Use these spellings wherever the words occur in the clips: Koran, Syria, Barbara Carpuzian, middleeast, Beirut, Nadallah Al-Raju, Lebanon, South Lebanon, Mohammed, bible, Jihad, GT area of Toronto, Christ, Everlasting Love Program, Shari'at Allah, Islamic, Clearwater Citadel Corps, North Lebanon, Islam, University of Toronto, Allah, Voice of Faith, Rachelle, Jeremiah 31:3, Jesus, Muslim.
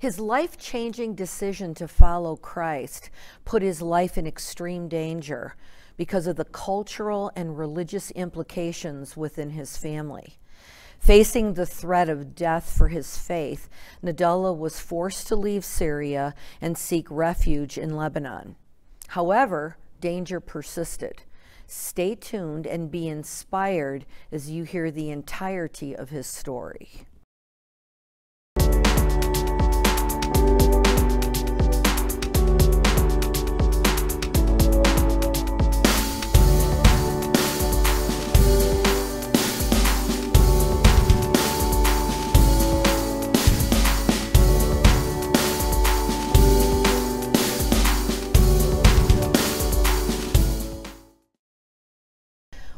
His life-changing decision to follow Christ put his life in extreme danger because of the cultural and religious implications within his family. Facing the threat of death for his faith, Nadallah was forced to leave Syria and seek refuge in Lebanon. However, danger persisted. Stay tuned and be inspired as you hear the entirety of his story.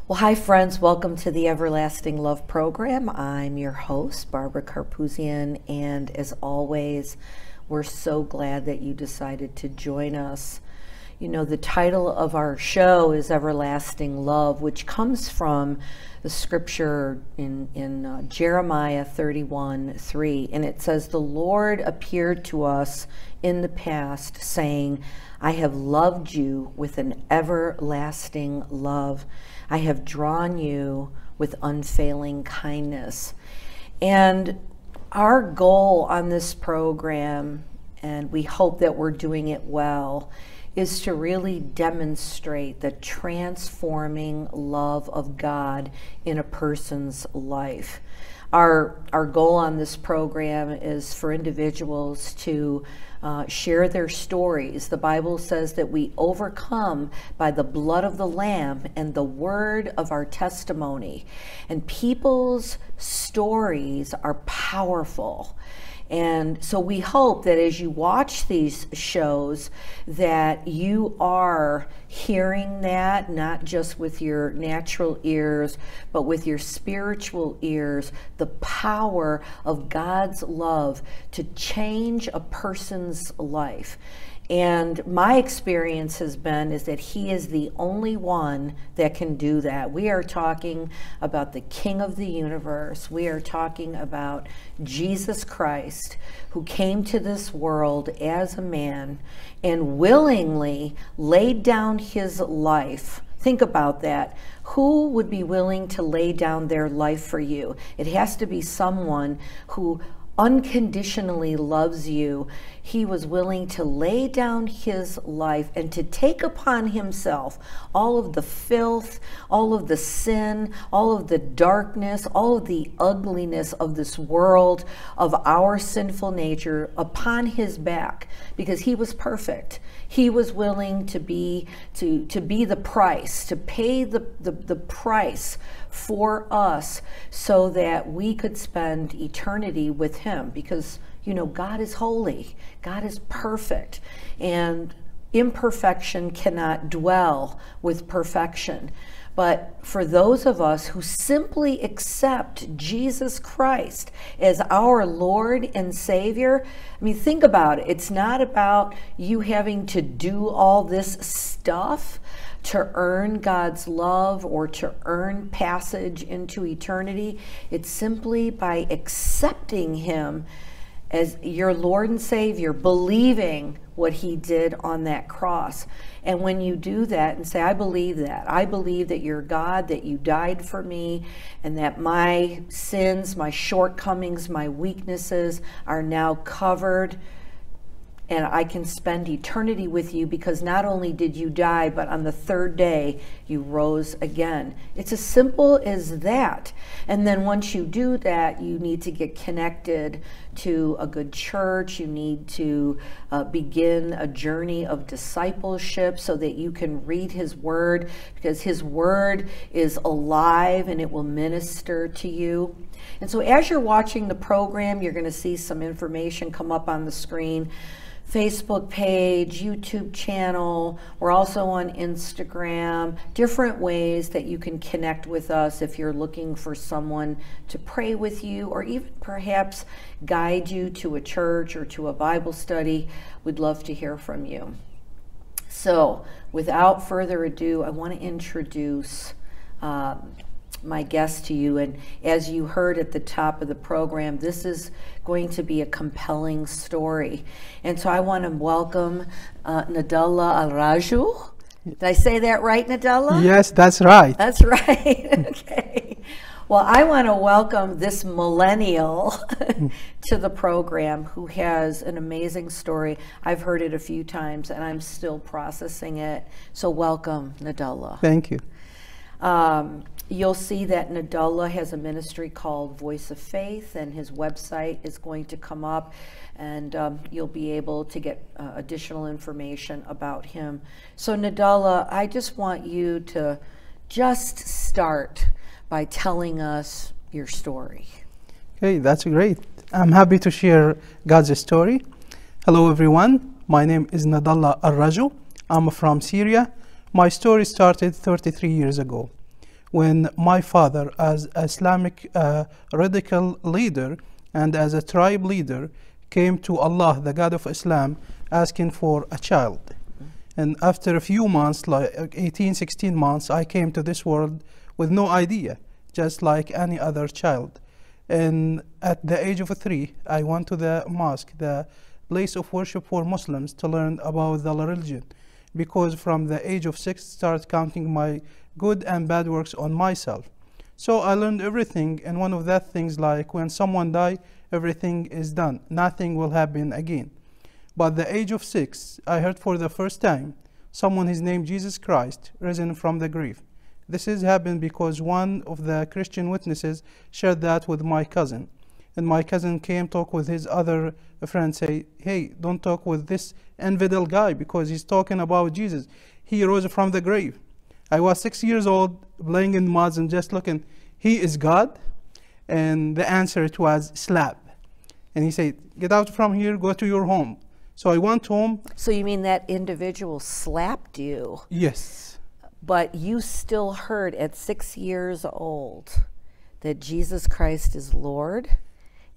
Well, hi friends, welcome to the Everlasting Love Program. I'm your host, Barbara Carpuzian, and as always, we're so glad that you decided to join us. You know, the title of our show is Everlasting Love, which comes from the scripture in Jeremiah 31:3, and it says, "The Lord appeared to us in the past, saying, I have loved you with an everlasting love. I have drawn you with unfailing kindness." And our goal on this program, and we hope that we're doing it well, is to really demonstrate the transforming love of God in a person's life. Our goal on this program is for individuals to share their stories. The Bible says that we overcome by the blood of the Lamb and the word of our testimony. And people's stories are powerful. And so we hope that as you watch these shows that you are hearing that, not just with your natural ears, but with your spiritual ears, the power of God's love to change a person's life. And my experience has been is that he is the only one that can do that. We are talking about the King of the universe. We are talking about Jesus Christ, who came to this world as a man and willingly laid down his life. Think about that. Who would be willing to lay down their life for you? It has to be someone who unconditionally loves you. He was willing to lay down his life and to take upon himself all of the filth, all of the sin, all of the darkness, all of the ugliness of this world, of our sinful nature upon his back, because he was perfect. He was willing to be the price, to pay the price for us so that we could spend eternity with him, because you know, God is holy, God is perfect, and imperfection cannot dwell with perfection. But for those of us who simply accept Jesus Christ as our Lord and Savior, I mean, think about it. It's not about you having to do all this stuff to earn God's love or to earn passage into eternity. It's simply by accepting him as your Lord and Savior, believing what he did on that cross. And when you do that and say, I believe that you're God, that you died for me, and that my sins, my shortcomings, my weaknesses are now covered, and I can spend eternity with you because not only did you die, but on the third day you rose again. It's as simple as that. And then once you do that, you need to get connected to a good church. You need to begin a journey of discipleship so that you can read his word, because his word is alive and it will minister to you. And so as you're watching the program, you're going to see some information come up on the screen. Facebook page, YouTube channel. We're also on Instagram. Different ways that you can connect with us if you're looking for someone to pray with you, or even perhaps guide you to a church or to a Bible study. We'd love to hear from you. So without further ado, I want to introduce my guest to you, and as you heard at the top of the program, this is going to be a compelling story. And so I want to welcome Nadallah Al-Raju. Did I say that right, Nadallah? Yes, that's right. That's right. Okay. Well, I want to welcome this millennial to the program who has an amazing story. I've heard it a few times and I'm still processing it. So welcome, Nadallah. Thank you. You'll see that Nadallah has a ministry called Voice of Faith, and his website is going to come up, and you'll be able to get additional information about him. So Nadallah, I just want you to just start by telling us your story. Okay, that's great. I'm happy to share God's story. Hello everyone, my name is Nadallah Al-Raju. I'm from Syria. My story started 33 years ago, when my father, as Islamic radical leader and as a tribe leader, came to Allah, the God of Islam, asking for a child. And after a few months, like 18, 16 months, I came to this world with no idea, just like any other child. And at the age of 3, I went to the mosque, the place of worship for Muslims, to learn about the religion, because from the age of 6, started counting my good and bad works on myself. So I learned everything, and one of that things, like when someone dies, everything is done. Nothing will happen again. But the age of 6, I heard for the first time, someone is named Jesus Christ, risen from the grave. This has happened because one of the Christian witnesses shared that with my cousin. And my cousin came talk with his other friend, say, hey, don't talk with this infidel guy because he's talking about Jesus. He rose from the grave. I was 6 years old, playing in muds and just looking, he is God? And the answer, it was slap. And he said, get out from here, go to your home. So I went home. So you mean that individual slapped you? Yes. But you still heard at 6 years old that Jesus Christ is Lord,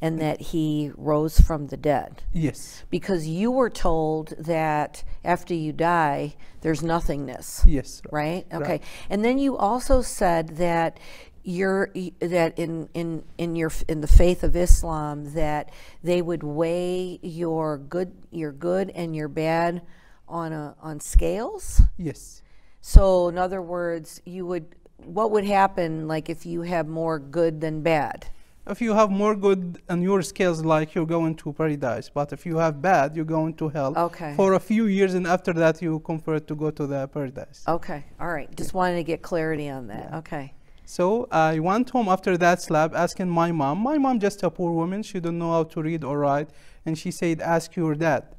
and that he rose from the dead. Yes. Because you were told that after you die, there's nothingness. Yes. Right? Okay. Right. And then you also said that you're, that in the faith of Islam, that they would weigh your good and your bad on scales. Yes. So in other words, you would, what would happen, like, if you have more good than bad? If you have more good on your scales, like, you're going to paradise, but if you have bad, you're going to hell. Okay. For a few years, and after that, you convert to go to the paradise. Okay, all right. Just wanted to get clarity on that. Yeah. Okay. So I went home after that slap, asking my mom. My mom just a poor woman. She don't know how to read or write, and she said, ask your dad.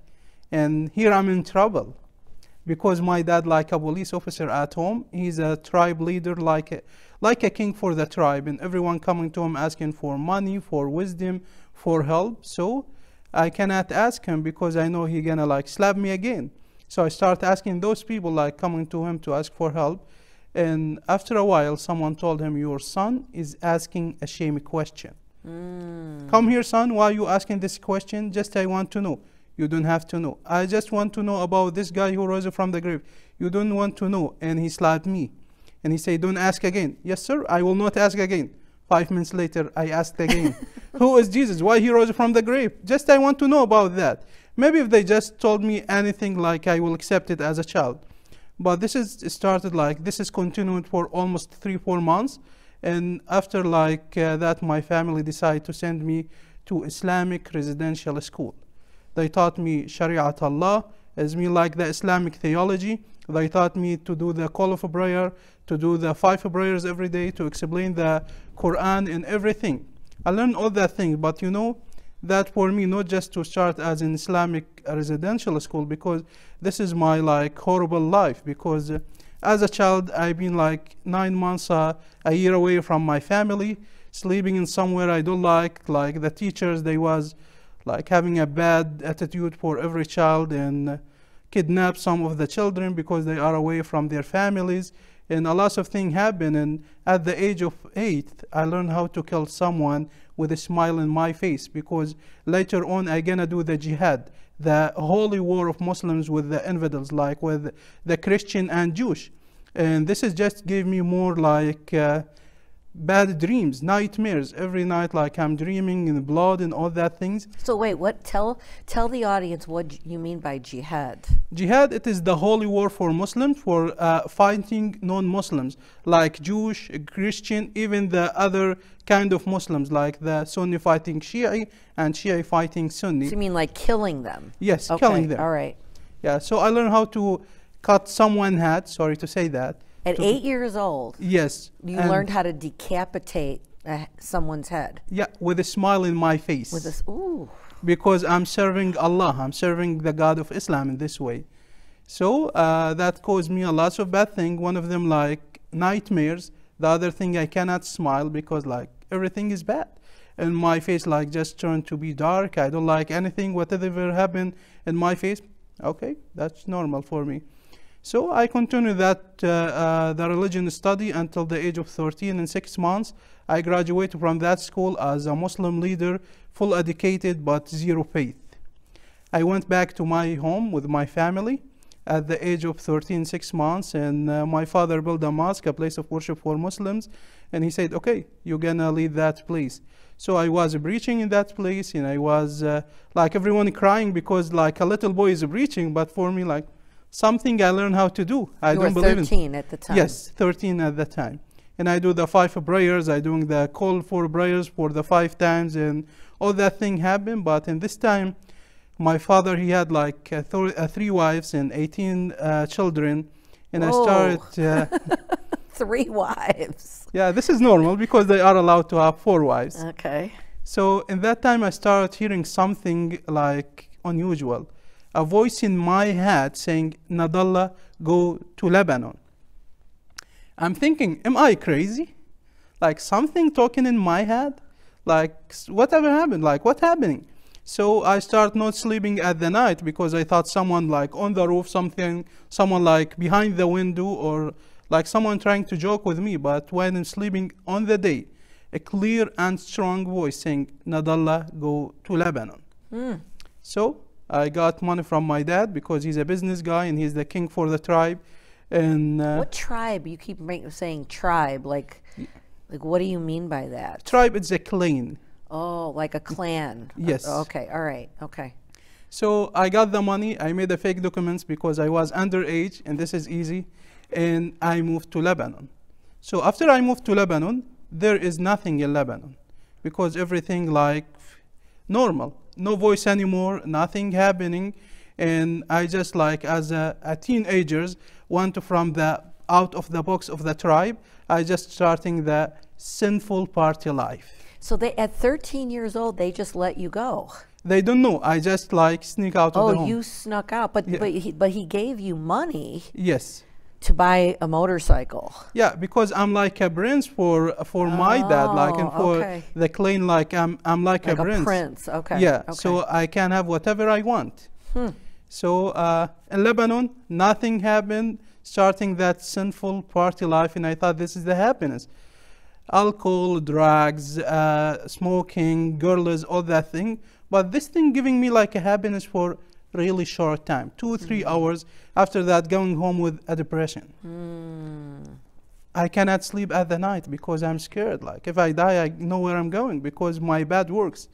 And here I'm in trouble, because my dad, like a police officer at home, he's a tribe leader, like a king for the tribe, and everyone coming to him asking for money, for wisdom, for help. So I cannot ask him because I know he's gonna like slap me again. So I start asking those people, like, coming to him to ask for help. And after a while, someone told him, your son is asking a shame question. Come here, son, why are you asking this question? Just I want to know. You don't have to know. I just want to know about this guy who rose from the grave. You don't want to know. And he slapped me. And he said, don't ask again. Yes, sir, I will not ask again. 5 minutes later, I asked again, who is Jesus? Why he rose from the grave? Just I want to know about that. Maybe if they just told me anything, like, I will accept it as a child. But this is started, like, this is continued for almost 3-4 months. And after, like, that, my family decided to send me to Islamic residential school. They taught me Shari'at Allah, as me like the Islamic theology. They taught me to do the call of a prayer, to do the 5 prayers every day, to explain the Koran and everything. I learned all that thing, but you know, that for me, not just to start as an Islamic residential school, because this is my, like, horrible life, because as a child, I've been like 9 months, a year away from my family, sleeping in somewhere I don't like the teachers, they was like having a bad attitude for every child, and kidnap some of the children because they are away from their families, and a lot of things happen. And at the age of 8, I learned how to kill someone with a smile in my face, because later on I gonna do the jihad, the holy war of Muslims with the infidels, like with the Christian and Jewish. And this is just gave me more, like, bad dreams, nightmares every night, like I'm dreaming in blood and all that things. So wait, what? Tell the audience what you mean by jihad. Jihad, it is the holy war for Muslims, for fighting non-Muslims, like Jewish, Christian, even the other kind of Muslims, like the Sunni fighting Shia and Shia fighting Sunni. So you mean like killing them? Yes, okay, killing them. All right. Yeah, so I learned how to cut someone's head, sorry to say that. At 8 years old, yes, you learned how to decapitate someone's head. Yeah, with a smile in my face. With this, ooh. Because I'm serving Allah, I'm serving the God of Islam in this way. So that caused me a lot of bad things. One of them, like nightmares. The other thing, I cannot smile because like everything is bad. And my face like just turned to be dark. I don't like anything, whatever happened in my face. Okay, that's normal for me. So I continued that the religion study until the age of 13. In 6 months, I graduated from that school as a Muslim leader, full educated but zero faith. I went back to my home with my family at the age of 13, 6 months, and my father built a mosque, a place of worship for Muslims, and he said, okay, you're gonna lead that place. So I was preaching in that place, and I was like everyone crying because like a little boy is preaching, but for me, like, something I learned how to do. I don't believe in. You were 13 at the time. Yes, 13 at the time. And I do the 5 prayers. I doing the call for prayers for the 5 times, and all that thing happened. But in this time, my father, he had like 3 wives and 18 children. And whoa. I started... 3 wives. Yeah, this is normal because they are allowed to have 4 wives. Okay. So in that time, I started hearing something like unusual. A voice in my head saying, Nadallah, go to Lebanon. I'm thinking, am I crazy? Like something talking in my head? Like whatever happened, like what's happening? So I start not sleeping at the night because I thought someone like on the roof, something, someone like behind the window or like someone trying to joke with me. But when I'm sleeping on the day, a clear and strong voice saying, Nadallah, go to Lebanon. Mm. So I got money from my dad because he's a business guy and he's the king for the tribe. And what tribe? You keep saying tribe. Like what do you mean by that? Tribe is a clan. Oh, like a clan. Yes. Okay. All right. Okay. So I got the money. I made the fake documents because I was underage, and this is easy. And I moved to Lebanon. So after I moved to Lebanon, there is nothing in Lebanon because everything like normal. No voice anymore, nothing happening. And I just like as a teenagers went from the out of the box of the tribe. I just starting the sinful party life. So they at 13 years old, they just let you go. They don't know. I just like sneak out of the home. Oh, you snuck out, but yeah. but he gave you money. Yes. To buy a motorcycle. Yeah, because I'm like a prince for my dad, like, and for okay. the clan, like I'm like a prince. Okay. Yeah, okay. So I can have whatever I want. Hmm. So in Lebanon, nothing happened, starting that sinful party life, and I thought this is the happiness. Alcohol, drugs, smoking, girls, all that thing. But this thing giving me like a happiness for really short time, 2 or 3 hours. After that, going home with a depression. Mm. I cannot sleep at the night because I'm scared. Like if I die, I know where I'm going because my bad works.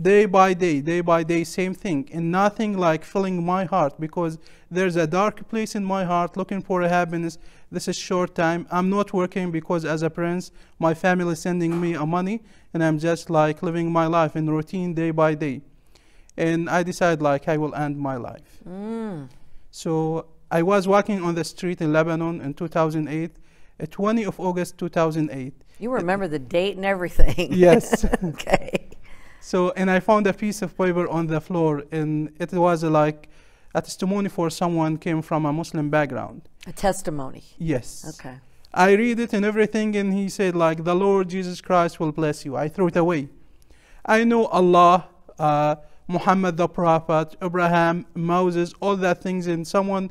Day by day, same thing. And nothing like filling my heart because there's a dark place in my heart looking for a happiness. This is short time. I'm not working because as a prince, my family is sending me money and I'm just like living my life in routine day by day. And I decided like I will end my life. Mm. So I was walking on the street in Lebanon in 2008, 20 of August 2008. You remember the date and everything. Yes. Okay. So, and I found a piece of paper on the floor, and it was like a testimony for someone came from a Muslim background. A testimony. Yes. Okay. I read it and everything, and he said like, the Lord Jesus Christ will bless you. I threw it away. I know Allah, Muhammad the Prophet, Abraham, Moses, all that things, and someone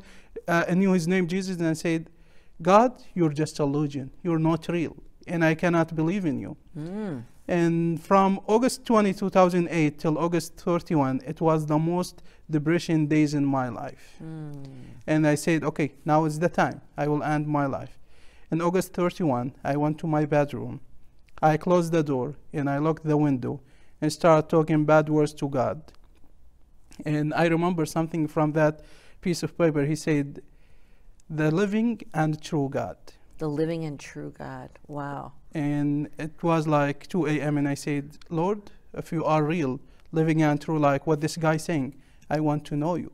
knew his name, Jesus, and I said, God, you're just illusion. You're not real, and I cannot believe in you. Mm. And from August 20, 2008 till August 31, it was the most depression days in my life. Mm. And I said, okay, now is the time. I will end my life. In August 31, I went to my bedroom. I closed the door and I locked the window and started talking bad words to God. And I remember something from that piece of paper. He said, the living and true God. The living and true God. Wow. And it was like 2 a.m. and I said, Lord, if you are real, living and true, like what this guy saying, I want to know you.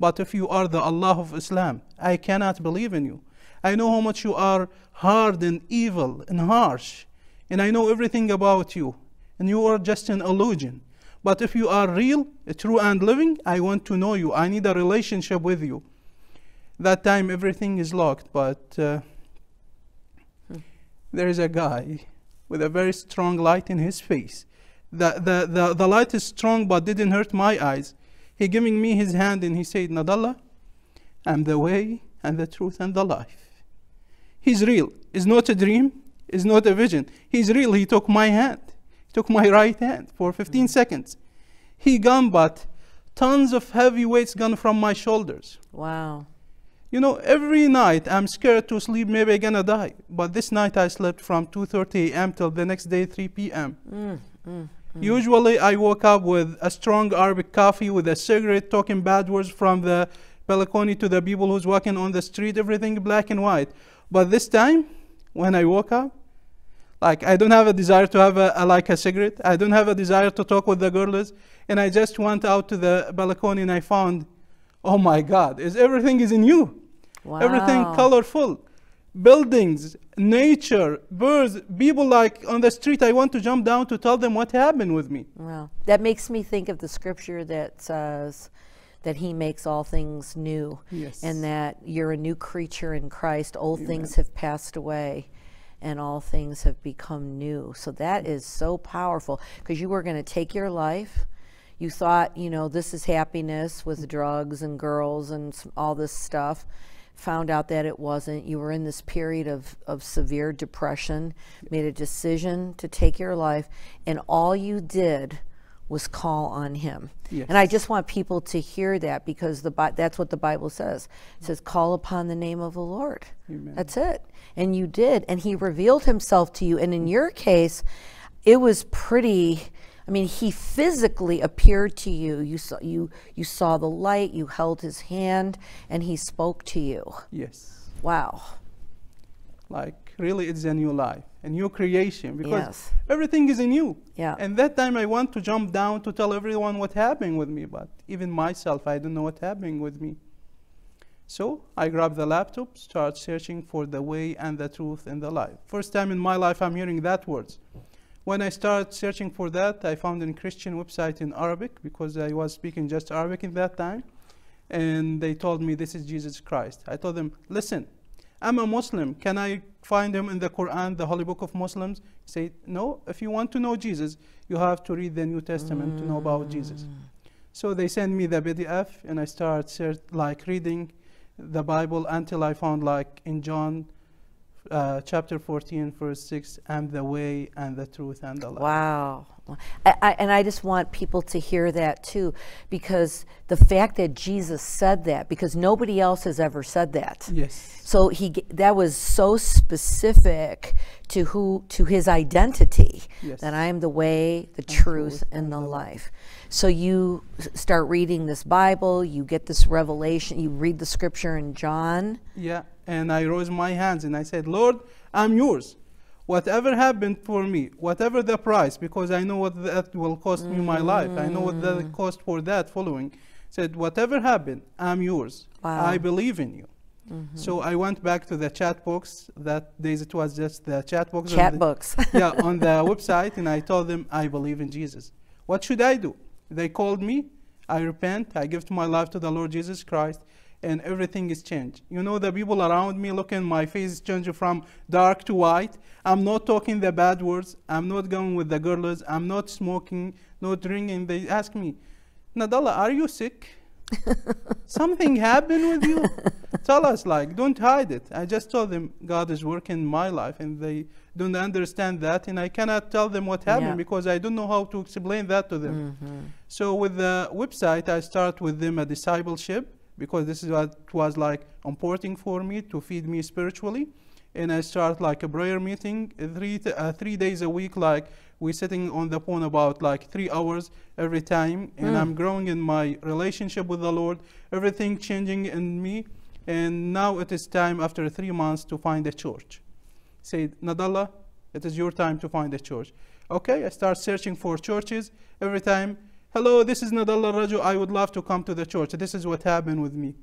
But if you are the Allah of Islam, I cannot believe in you. I know how much you are hard and evil and harsh, and I know everything about you, and you are just an illusion. But if you are real, true and living, I want to know you. I need a relationship with you. That time everything is locked, but there is a guy with a very strong light in his face. The light is strong, but didn't hurt my eyes. He giving me his hand and he said, Nadallah, I'm the way and the truth and the life. He's real. It's not a dream. It's not a vision. He's real. He took my hand. He took my right hand for 15 seconds. He gone, but tons of heavy weights gone from my shoulders. Wow. You know, every night I'm scared to sleep. Maybe I'm gonna die. But this night I slept from 2:30 a.m. till the next day 3 p.m. Usually I woke up with a strong Arabic coffee with a cigarette, talking bad words from the balcony to the people who's walking on the street, everything black and white. But this time, when I woke up, like I don't have a desire to have a cigarette. I don't have a desire to talk with the girls. And I just went out to the balcony and I found, oh my God, everything is in you. Wow. Everything colorful. Buildings, nature, birds, people like on the street. I want to jump down to tell them what happened with me. Wow. That makes me think of the scripture that says that he makes all things new. Yes. And that you're a new creature in Christ. Old Amen. Things have passed away and all things have become new. So that is so powerful, because you were going to take your life. You thought, you know, this is happiness with drugs and girls and all this stuff. Found out that it wasn't. You were in this period of severe depression, made a decision to take your life, and all you did was call on him. Yes. And I just want people to hear that, because that's what the Bible says. It says, call upon the name of the Lord. Amen. That's it. And you did, and he revealed himself to you. And in your case, it was pretty... I mean, he physically appeared to you. You saw the light, you held his hand, and he spoke to you. Yes. Wow. Like, really, it's a new life, a new creation, because yes. everything is in you. Yeah. And that time I want to jump down to tell everyone what happened with me, but even myself, I don't know what happened with me. So I grabbed the laptop, start searching for the way and the truth and the life. First time in my life I'm hearing that words. When I started searching for that, I found a Christian website in Arabic, because I was speaking just Arabic in that time. And they told me, this is Jesus Christ. I told them, listen, I'm a Muslim. Can I find him in the Quran, the Holy Book of Muslims? He said, no, if you want to know Jesus, you have to read the New Testament to know about Jesus. So they sent me the PDF, and I started like reading the Bible until I found, like in John chapter 14, verse 6, I'm the way and the truth and the life. Wow. I just want people to hear that too, because the fact that Jesus said that, because nobody else has ever said that. Yes. So that was so specific to his identity. Yes. That I am the way, the truth, and the life. So you start reading this Bible, you get this revelation, you read the scripture in John. Yeah. And I rose my hands and I said, Lord, I'm yours. Whatever happened for me, whatever the price, because I know what that will cost me my life. I know what that cost for that following. Said, whatever happened, I'm yours. Wow. I believe in you. So I went back to the chat box. That day it was just the chat box. Yeah, on the website. And I told them, I believe in Jesus. What should I do? They called me. I repent. I give my life to the Lord Jesus Christ. And everything is changed. You know, the people around me looking, my face is changing from dark to white. I'm not talking the bad words. I'm not going with the girls. I'm not smoking, not drinking. They ask me, Nadallah, are you sick? Something happened with you? Tell us, like, don't hide it. I just told them, God is working in my life, and they don't understand that, and I cannot tell them what happened. Yeah. Because I don't know how to explain that to them. So with the website, I start with them a discipleship, because this is what was like important for me to feed me spiritually. and I start like a prayer meeting 3 days a week. Like we're sitting on the phone about like 3 hours every time, and I'm growing in my relationship with the Lord. Everything changing in me, and now it is time after 3 months to find a church. Said, Nadallah, it is your time to find a church. Okay, I start searching for churches every time. Hello, this is Nadallah Al-Raju. I would love to come to the church. This is what happened with me.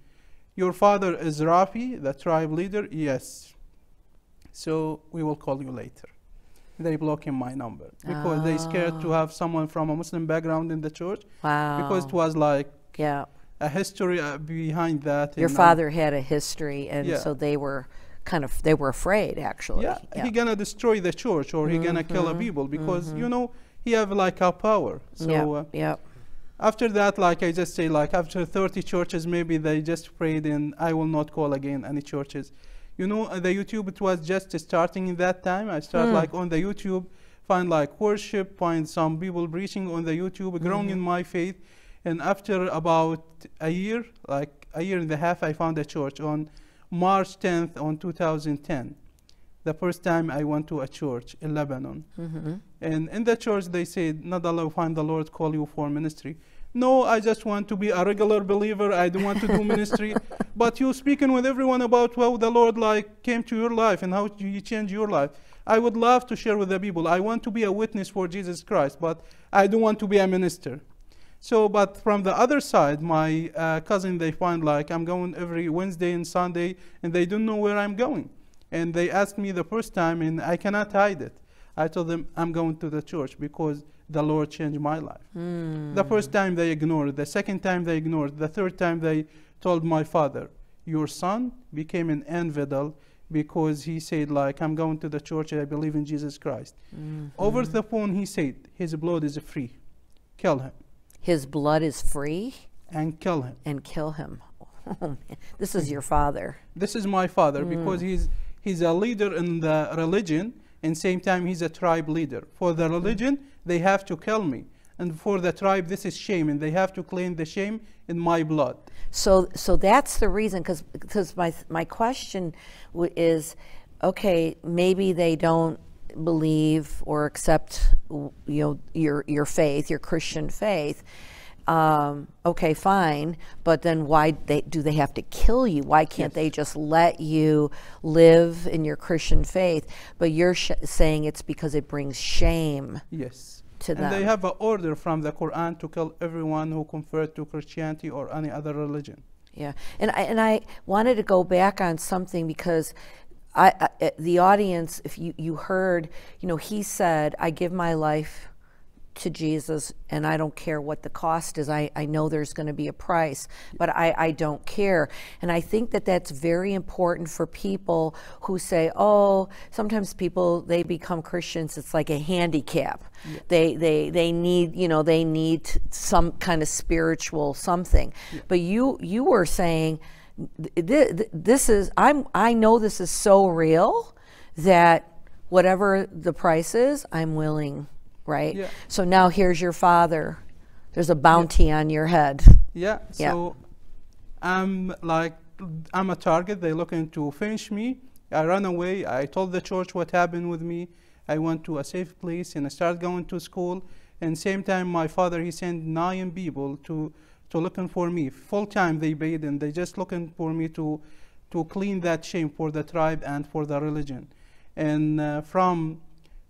Your father is Rafi, the tribe leader? Yes. So we will call you later. They blocking my number because they scared to have someone from a Muslim background in the church. Wow. Because it was like a history behind that. Your father had a history, and so they were kind of, they were afraid actually. Yeah, he gonna destroy the church, or he gonna kill a people because, you know, he have like a power. So after that, like I just say, like after 30 churches, maybe they just prayed, and I will not call again any churches. You know, the YouTube, it was just starting in that time. I start like on the YouTube, find like worship, find some people preaching on the YouTube, growing in my faith. And after about a year, like a year and a half, I found a church on March 10th on 2010. The first time I went to a church in Lebanon. And in the church, they said, Nadallah, find the Lord, call you for ministry. No, I just want to be a regular believer. I don't want to do ministry. But you speaking with everyone about how the Lord like came to your life and how you changed your life. I would love to share with the people. I want to be a witness for Jesus Christ, but I don't want to be a minister. So, but from the other side, my cousin, they find like I'm going every Wednesday and Sunday, and they don't know where I'm going. And they asked me the first time, and I cannot hide it. I told them, I'm going to the church because the Lord changed my life. The first time they ignored, the second time they ignored, the third time they told my father, your son became an infidel because he said like, I'm going to the church and I believe in Jesus Christ. Over the phone he said, his blood is free, kill him. His blood is free? And kill him. And kill him. This is your father. This is my father because he's a leader in the religion, and same time he's a tribe leader. For the religion, they have to kill me. And for the tribe, this is shame, and they have to claim the shame in my blood. So that's the reason, because my question is, okay, maybe they don't believe or accept, you know, your faith, your Christian faith. Okay, fine, but then why do they have to kill you? Why can't they just let you live in your Christian faith? But you're saying it's because it brings shame to them. And they have an order from the Quran to kill everyone who converts to Christianity or any other religion. Yeah, and I wanted to go back on something because the audience, if you heard, you know, he said, I give my life to Jesus, and I don't care what the cost is. I know there's going to be a price, but I don't care. And I think that that's very important for people who say, oh, sometimes people, they become Christians, it's like a handicap. Yeah. They need, you know, they need some kind of spiritual something. Yeah. But you were saying, this is, I know this is so real that whatever the price is, I'm willing. Right? Yeah. So now here's your father. There's a bounty on your head. Yeah. So I'm a target. They're looking to finish me. I run away. I told the church what happened with me. I went to a safe place and I started going to school. And same time my father, he sent 9 people to looking for me. Full time they paid, and they just looking for me to clean that shame for the tribe and for the religion. And from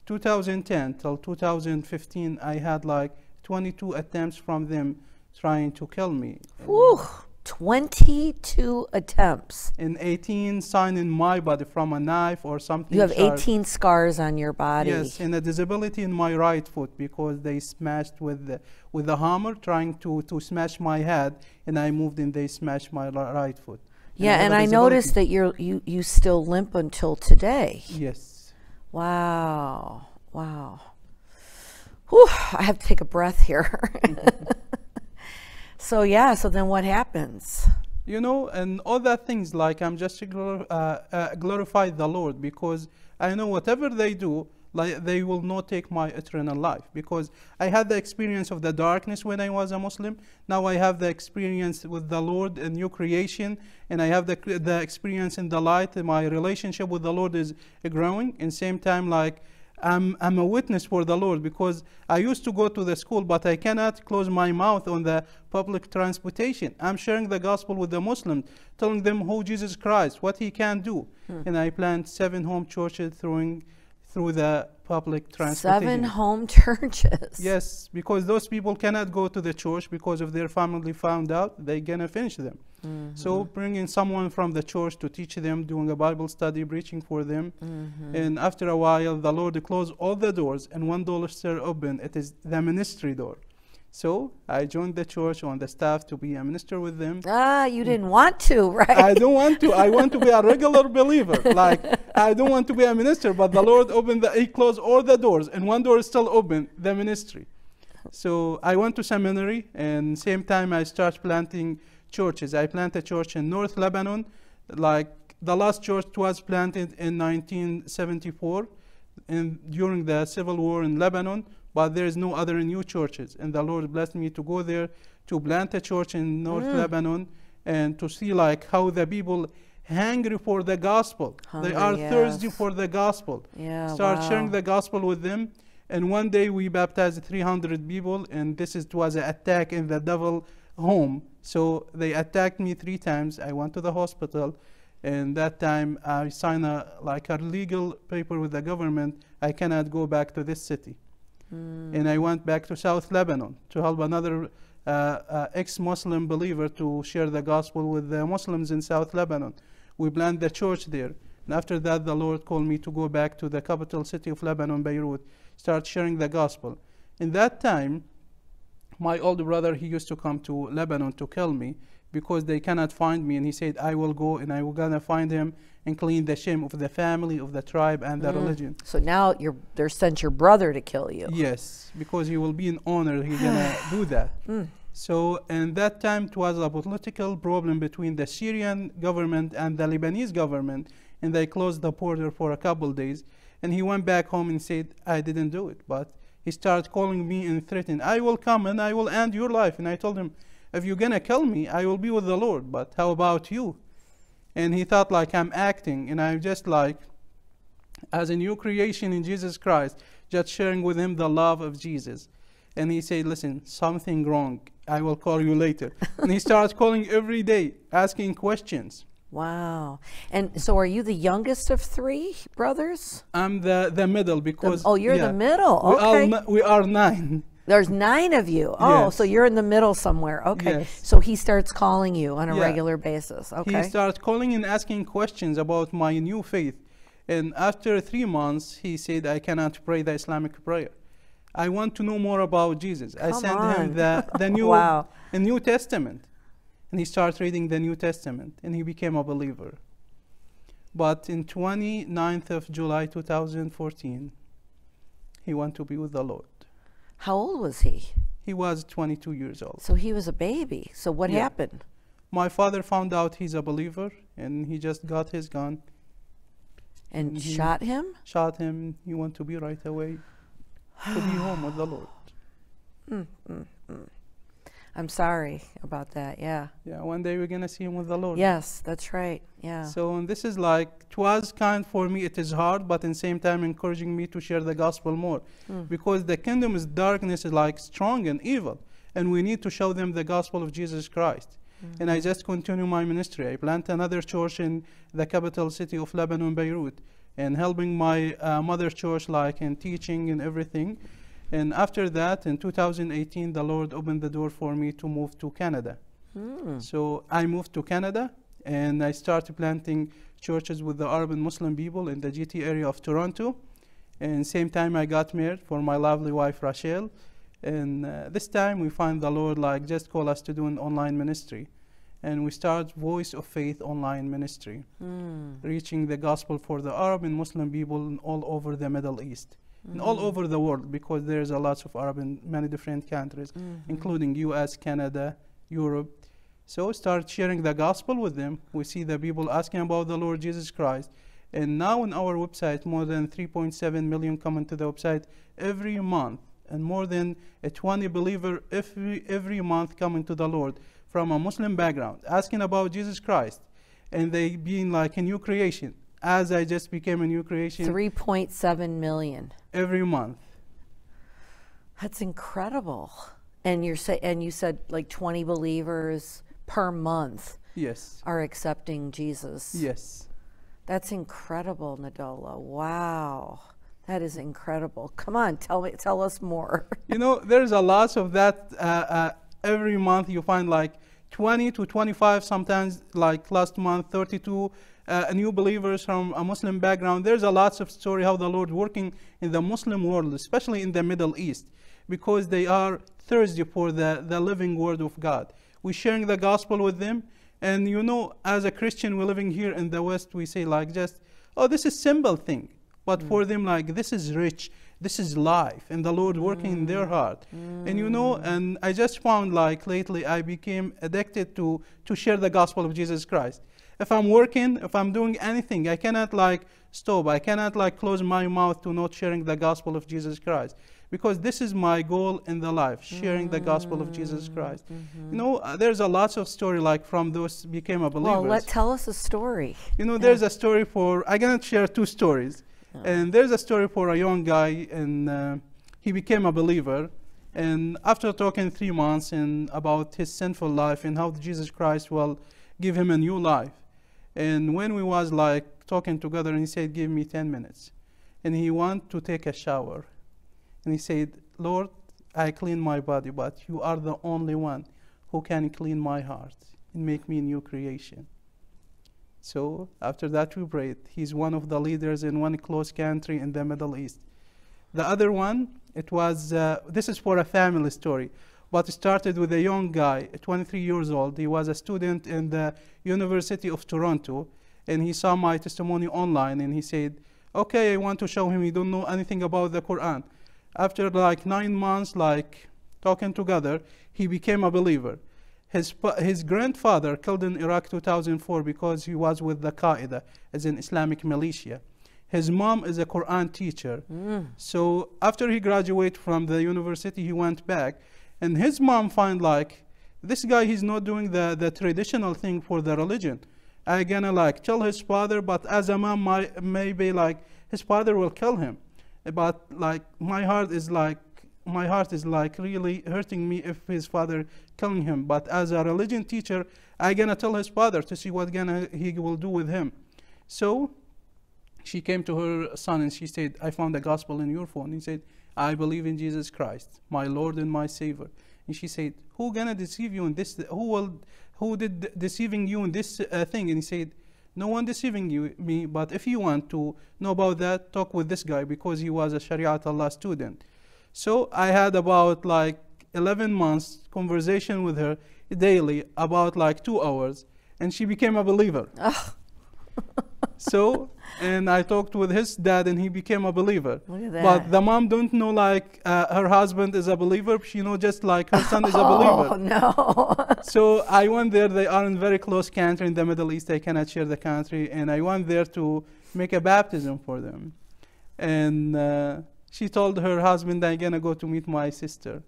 2010 till 2015, I had like 22 attempts from them trying to kill me. Whew, 22 attempts. And 18 signs in my body from a knife or something. You have sharp. 18 scars on your body. Yes, and a disability in my right foot because they smashed with the hammer, trying to smash my head, and I moved and they smashed my right foot. Yeah, and I noticed that you still limp until today. Yes. Wow, wow. Whew, I have to take a breath here. So yeah, so then what happens? You know, and all that things, like I'm just glorified the Lord because I know whatever they do, they will not take my eternal life, because I had the experience of the darkness when I was a Muslim. Now I have the experience with the Lord and new creation, and I have the experience in the light, and my relationship with the Lord is growing. And same time, like, I'm a witness for the Lord, because I used to go to the school, but I cannot close my mouth on the public transportation. I'm sharing the gospel with the Muslims, telling them who Jesus Christ, what he can do. And I plant 7 home churches through the public transportation. 7 home churches. Yes, because those people cannot go to the church because if their family found out, they're going to finish them. So bringing someone from the church to teach them, doing a Bible study, preaching for them. And after a while, the Lord closed all the doors and one door still open. It is the ministry door. So I joined the church on the staff to be a minister with them. Ah, you didn't want to, right? I don't want to. I want to be a regular believer. Like, I don't want to be a minister, but the Lord opened he closed all the doors, and one door is still open, the ministry. So I went to seminary, and same time I started planting churches. I planted a church in North Lebanon. Like, the last church was planted in 1974 during the civil war in Lebanon. But there is no other new churches, and the Lord blessed me to go there to plant a church in North Lebanon, and to see like how the people hungry for the gospel. They are thirsty for the gospel. Start sharing the gospel with them, and one day we baptized 300 people, and it was an attack in the devil home. So they attacked me 3 times. I went to the hospital, and that time I signed a legal paper with the government. I cannot go back to this city. And I went back to South Lebanon to help another ex-Muslim believer to share the gospel with the Muslims in South Lebanon. We planted the church there. And after that, the Lord called me to go back to the capital city of Lebanon, Beirut, start sharing the gospel. In that time, my older brother, he used to come to Lebanon to kill me because they cannot find me. And he said, I will go and I will gonna find him and clean the shame of the family, of the tribe, and the religion. So now they're sent your brother to kill you. Yes, because he will be in honor. He's gonna do that. So in that time, it was a political problem between the Syrian government and the Lebanese government, and they closed the border for a couple of days. And he went back home and said, I didn't do it. But he started calling me and threatening, I will come and I will end your life. And I told him, if you're gonna kill me, I will be with the Lord, but how about you? And he thought like I'm acting, and I'm just like, as a new creation in Jesus Christ, just sharing with him the love of Jesus. And he said, listen, something wrong. I will call you later. And he starts calling every day, asking questions. Wow. And so are you the youngest of 3 brothers? I'm the middle because. Oh, you're the middle. Okay. We are 9. There's 9 of you. Oh, yes. So you're in the middle somewhere. Okay. Yes. So he starts calling you on a regular basis. Okay. He starts calling and asking questions about my new faith. And after 3 months, he said, I cannot pray the Islamic prayer. I want to know more about Jesus. I sent him the New Testament. And he starts reading the New Testament, and he became a believer. But in 29th of July, 2014, he went to be with the Lord. How old was he? He was 22 years old. So he was a baby. So what happened? My father found out he's a believer, and he just got his gun. And shot him? Shot him. He went to be right away to be home with the Lord. I'm sorry about that, yeah. One day we're going to see him with the Lord. Yes, that's right, yeah. So and this is like, it was kind for me, it is hard, but in the same time encouraging me to share the gospel more. Because the kingdom's darkness is like strong and evil, and we need to show them the gospel of Jesus Christ. And I just continue my ministry. I plant another church in the capital city of Lebanon, Beirut, and helping my mother church like in teaching and everything. And after that, in 2018, the Lord opened the door for me to move to Canada. So I moved to Canada, and I started planting churches with the Arab and Muslim people in the GT area of Toronto. And same time, I got married for my lovely wife, Rachelle. And this time, we find the Lord like just call us to do an online ministry. And we start Voice of Faith online ministry, reaching the gospel for the Arab and Muslim people all over the Middle East. And all over the world, because there's a lot of Arab in many different countries, including US, Canada, Europe. So start sharing the gospel with them. We see the people asking about the Lord Jesus Christ, And now on our website, more than 3.7 million come to the website every month, and more than 20 believers every month coming to the Lord from a Muslim background, asking about Jesus Christ, and they being like a new creation, as I just became a new creation. 3.7 million. Every month. That's incredible. And you're and you said like 20 believers per month. Yes. Are accepting Jesus. Yes. That's incredible, Nadallah. Wow. That is incredible. Come on, tell us more. You know, there's a lot of that. Every month you find like 20 to 25, sometimes like last month, 32 new believers from a Muslim background. There's a lot of story how the Lord working in the Muslim world, especially in the Middle East, because they are thirsty for the living word of God. We're sharing the gospel with them. And you know, as a Christian, we're living here in the West, we say like just, oh, this is simple thing. But for them, like, this is rich, this is life, and the Lord working in their heart. And you know, and I just found like lately I became addicted to share the gospel of Jesus Christ. If I'm working, if I'm doing anything, I cannot like stop. I cannot like close my mouth to not sharing the gospel of Jesus Christ. Because this is my goal in the life, sharing the gospel of Jesus Christ. You know, there's a lot of story like from those became a believers. Well, tell us a story. You know, there's a story for, I'm going to share two stories. And there's a story for a young guy, and he became a believer. And after talking 3 months and about his sinful life and how Jesus Christ will give him a new life. And when we was like talking together, and he said, give me 10 minutes. And he went to take a shower. And he said, Lord, I clean my body, but you are the only one who can clean my heart and make me a new creation. So after that we prayed. He's one of the leaders in one close country in the Middle East. The other one, it was, this is for a family story, but it started with a young guy, 23 years old. He was a student in the University of Toronto, and he saw my testimony online, and he said, okay, I want to show him he don't know anything about the Quran. After like 9 months, like talking together, he became a believer. His grandfather killed in Iraq 2004 because he was with the Qaeda as an Islamic militia. His mom is a Quran teacher. So after he graduated from the university, he went back. And his mom find like, this guy, he's not doing the traditional thing for the religion. I gonna like tell his father, but as a mom, maybe like his father will kill him. But like my heart is like really hurting me if his father killing him. But as a religion teacher, I gonna tell his father to see what he will do with him. So she came to her son and she said, I found the gospel in your phone. He said, I believe in Jesus Christ, my Lord and my Savior. And she said, who gonna deceive you in this? Who did deceiving you in this thing? And he said, no one deceiving you, me, but if you want to know about that, talk with this guy, because he was a Shari'at Allah student. So I had about like 11 months conversation with her daily, about like 2 hours, and she became a believer. So, and I talked with his dad and he became a believer. Look at that. But the mom don't know like her husband is a believer. She know just like her son is a believer. Oh, no. So I went there. They are in very close country in the Middle East. I cannot share the country. And I went there to make a baptism for them. And she told her husband, I'm going to go to meet my sister.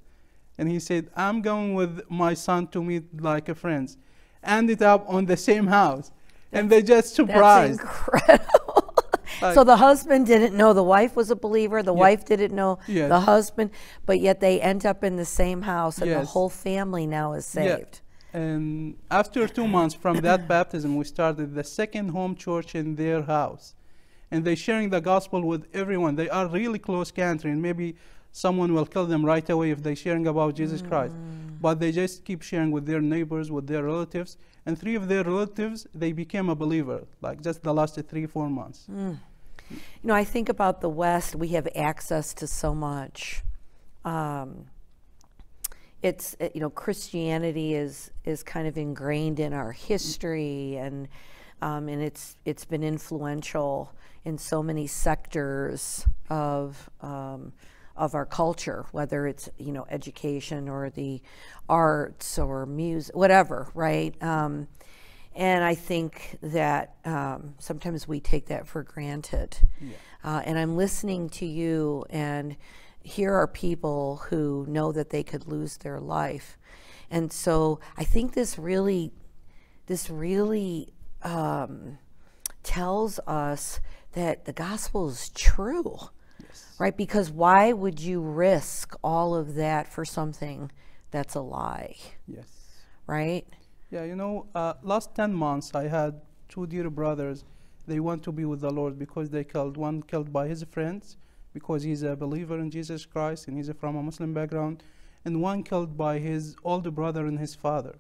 And he said, I'm going with my son to meet like a friends. Ended up on the same house. And they just surprised. That's incredible. Like, so the husband didn't know the wife was a believer. The wife didn't know the husband, but yet they end up in the same house, and the whole family now is saved. And after 2 months from that baptism, we started the second home church in their house, and they're sharing the gospel with everyone. They are really close country, and maybe someone will kill them right away if they're sharing about Jesus Christ. But they just keep sharing with their neighbors, with their relatives. And 3 of their relatives, they became a believer, like just the last 3-4 months. You know, I think about the West, we have access to so much. You know, Christianity is kind of ingrained in our history, and it's been influential in so many sectors of our culture, whether it's, you know, education or the arts or music, whatever, right? And I think that sometimes we take that for granted. Yeah. And I'm listening to you, and here are people who know that they could lose their life. And so I think this really tells us that the gospel is true, yes. Right? Because why would you risk all of that for something that's a lie? Yes. Right? Yeah, you know, last 10 months I had two dear brothers. They want to be with the Lord because they killed. One killed by his friends because he's a believer in Jesus Christ and he's from a Muslim background. And one killed by his older brother and his father.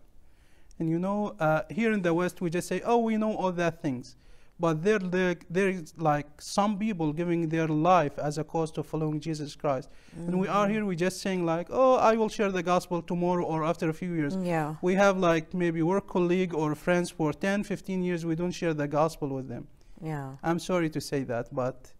And you know, here in the West we just say, oh, we know all that things. But there's like some people giving their life as a cost of following Jesus Christ. Mm-hmm. And we are here, we just saying like, oh, I will share the gospel tomorrow or after a few years. Yeah. We have like maybe work colleague or friends for 10, 15 years, we don't share the gospel with them. Yeah. I'm sorry to say that, but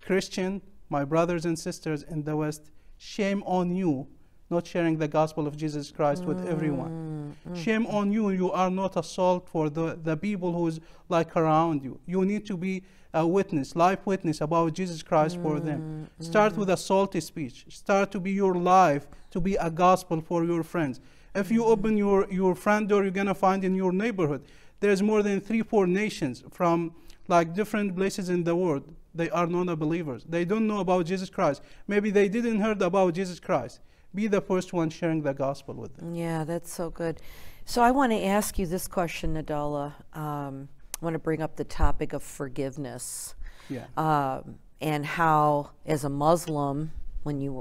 Christian, my brothers and sisters in the West, shame on you, not sharing the gospel of Jesus Christ with everyone. Shame on you, you are not a salt for the people who's like around you. You need to be a witness, life witness about Jesus Christ for them. Start with a salty speech. Start to be your life, to be a gospel for your friends. If you open your friend door, you're gonna find in your neighborhood, there's more than 3-4 nations from like different places in the world. They are non-believers. They don't know about Jesus Christ. Maybe they didn't heard about Jesus Christ. Be the first one sharing the gospel with them. Yeah, that's so good. So I want to ask you this question, Nadallah. I want to bring up the topic of forgiveness. Yeah. And how, as a Muslim, when you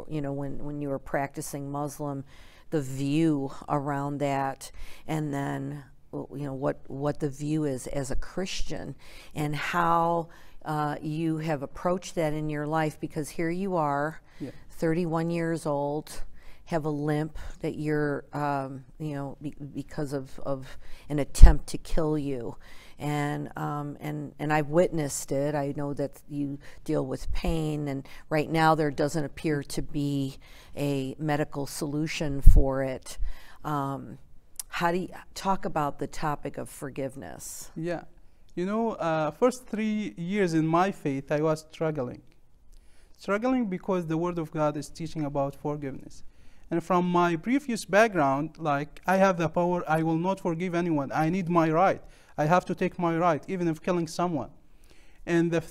were practicing Muslim, the view around that, and then what the view is as a Christian, and how you have approached that in your life, because here you are, 31 years old. Have a limp that you're, because of an attempt to kill you, and I've witnessed it. I know that you deal with pain, and right now there doesn't appear to be a medical solution for it. How do you talk about the topic of forgiveness? Yeah, you know, first 3 years in my faith, I was struggling because the Word of God is teaching about forgiveness. And from my previous background, like, I have the power, I will not forgive anyone. I need my right. I have to take my right, even if killing someone. And the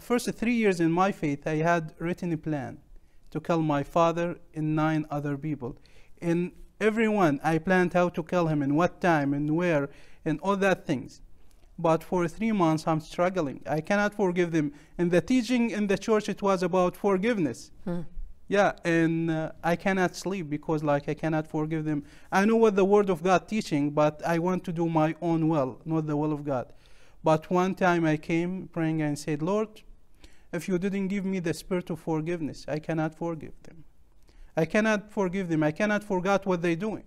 first 3 years in my faith, I had written a plan to kill my father and 9 other people. And everyone, I planned how to kill him and what time and where and all that things. But for 3 months, I'm struggling. I cannot forgive them. And the teaching in the church, it was about forgiveness. Yeah, and I cannot sleep because, like, I cannot forgive them. I know what the Word of God teaching, but I want to do my own will, not the will of God. But one time I came praying and said, Lord, if you didn't give me the spirit of forgiveness, I cannot forgive them. I cannot forgive them. I cannot forget what they're doing.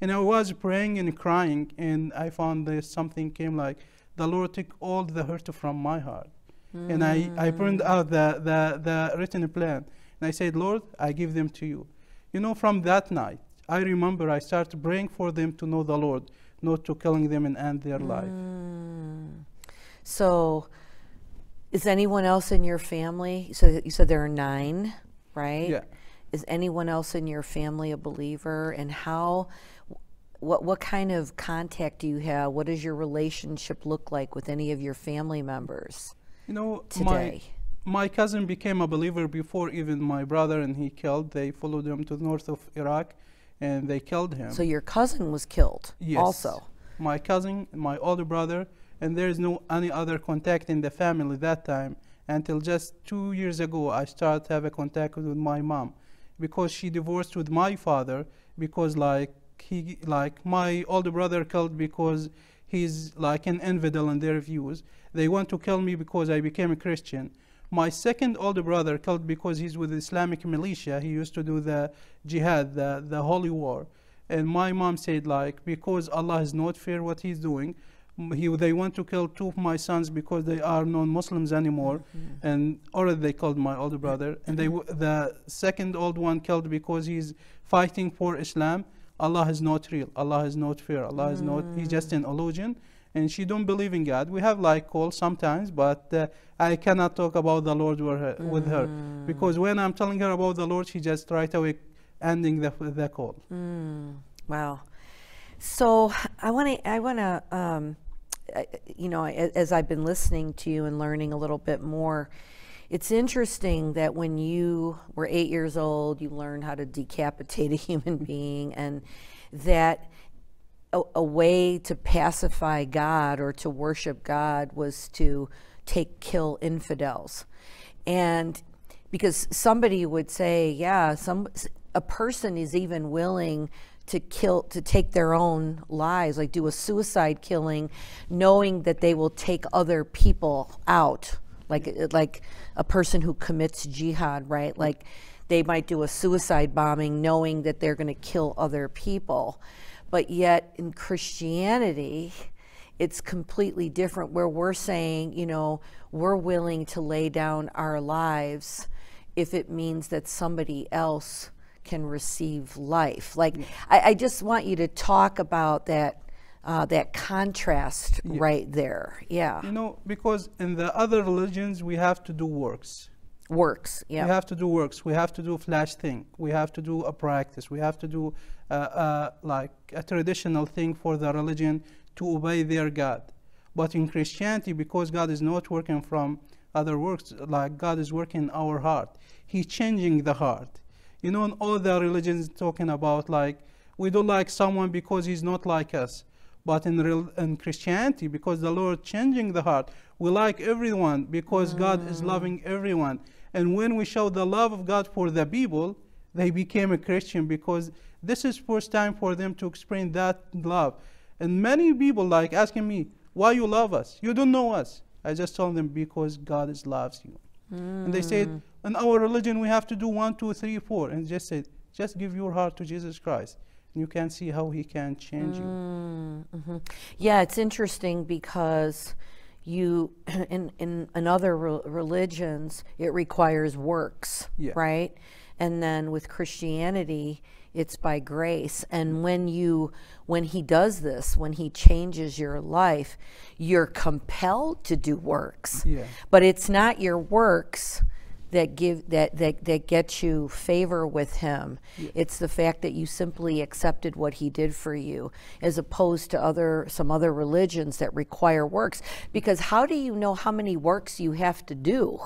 And I was praying and crying, and I found that something came like, the Lord took all the hurt from my heart. And I burned out the written plan. And I said, Lord, I give them to you. You know, from that night, I remember I started praying for them to know the Lord, not to killing them and end their life. So is anyone else in your family? So you said there are 9, right? Yeah. Is anyone else in your family a believer? And how, what kind of contact do you have? What does your relationship look like with any of your family members? You know, today? My cousin became a believer before even my brother, and he killed. They followed him to the north of Iraq, and they killed him. So your cousin was killed also? My cousin, my older brother, and there is no any other contact in the family that time. Until just 2 years ago, I started to have a contact with my mom, because she divorced with my father, because like my older brother killed because he's like an infidel in their views. They want to kill me because I became a Christian. My second older brother killed because he's with Islamic militia. He used to do the jihad, the holy war. And my mom said, like, because Allah is not fair what he's doing, they want to kill 2 of my sons because they are non-Muslims anymore. And already they killed my older brother. And the second old one killed because he's fighting for Islam. Allah is not real. Allah is not fair. Allah is not, he's just an illusion. and she don't believe in God. We have like calls sometimes, but I cannot talk about the Lord with her, because when I'm telling her about the Lord, she just right away ending the call. Wow. So I want to you know, as I've been listening to you and learning a little bit more, it's interesting that when you were 8 years old, you learned how to decapitate a human being, and that a way to pacify God or to worship God was to kill infidels. And because somebody would say, yeah, a person is even willing to take their own lives, like do a suicide killing, knowing that they will take other people out. Like a person who commits jihad, right? Like they might do a suicide bombing knowing that they're going to kill other people. But yet in Christianity, it's completely different, where we're saying, you know, we're willing to lay down our lives if it means that somebody else can receive life. Like, I just want you to talk about that. That contrast right there. Yeah. You know, because in the other religions, we have to do works. Works, yeah. We have to do works. We have to do flash thing. We have to do a practice. We have to do like a traditional thing for the religion to obey their God. But in Christianity, because God is not working from other works, like God is working in our heart. He's changing the heart. You know, in all the religions talking about like, we don't like someone because he's not like us. But in Christianity, because the Lord changing the heart, we like everyone because God is loving everyone. And when we show the love of God for the people, they became a Christian, because this is first time for them to explain that love. And many people like asking me, why you love us? You don't know us. I just told them, because God loves you. And they said, in our religion, we have to do 1, 2, 3, 4. And just said, just give your heart to Jesus Christ. You can see how he can change you. Yeah, it's interesting because you, in other religions, it requires works, right? And then with Christianity, it's by grace. And when he does this, when he changes your life, you're compelled to do works. But it's not your works that that gets you favor with him. It's the fact that you simply accepted what he did for you, as opposed to some other religions that require works. Because how do you know how many works you have to do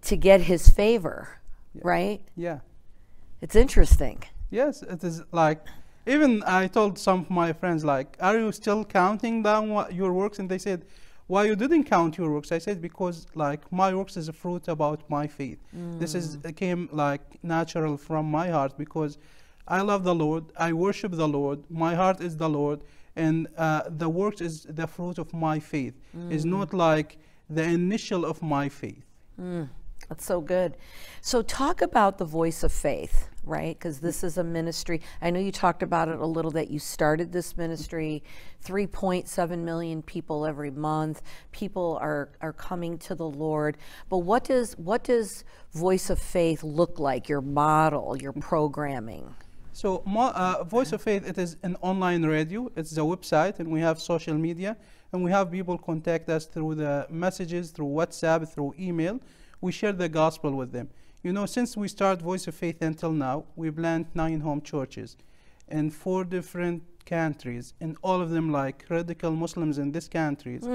to get his favor, right? It's interesting. Yes, it is. Like, even I told some of my friends, like, are you still counting down your works? And they said, why you didn't count your works? I said, because like my works is a fruit about my faith. This came like natural from my heart, because I love the Lord, I worship the Lord, my heart is the Lord, and the works is the fruit of my faith. It's not like the initial of my faith. That's so good. So talk about the Voice of Faith, right? Because this is a ministry. I know you talked about it a little, that you started this ministry, 3.7 million people every month. People are coming to the Lord. But what does Voice of Faith look like, your model, your programming? So Voice of Faith, it is an online radio. It's a website, and we have social media. And we have people contact us through the messages, through WhatsApp, through email. We share the gospel with them. You know, since we start Voice of Faith until now, we've planted 9 home churches in 4 different countries, and all of them like radical Muslims in these countries.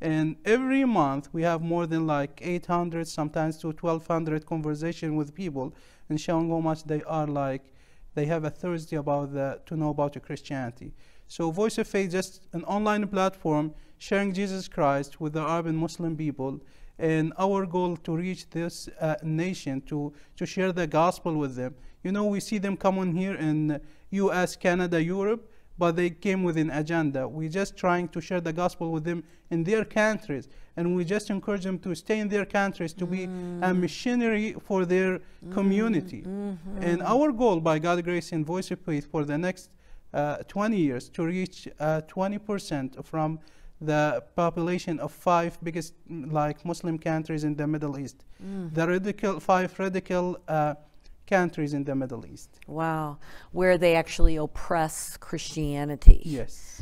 And every month we have more than like 800, sometimes to 1,200 conversation with people, and showing how much they are like, they have a thirsty about to know about Christianity. So Voice of Faith, just an online platform, sharing Jesus Christ with the Arab and Muslim people. And our goal to reach this nation, to share the gospel with them. You know, we see them come on here in US, Canada, Europe, but they came with an agenda. We're just trying to share the gospel with them in their countries. And we just encourage them to stay in their countries, to be a missionary for their community. And our goal, by God's grace and Voice of Faith, for the next 20 years, to reach 20% from the population of 5 biggest like Muslim countries in the Middle East, the radical 5 radical countries in the Middle East. Wow, where they actually oppress Christianity. Yes.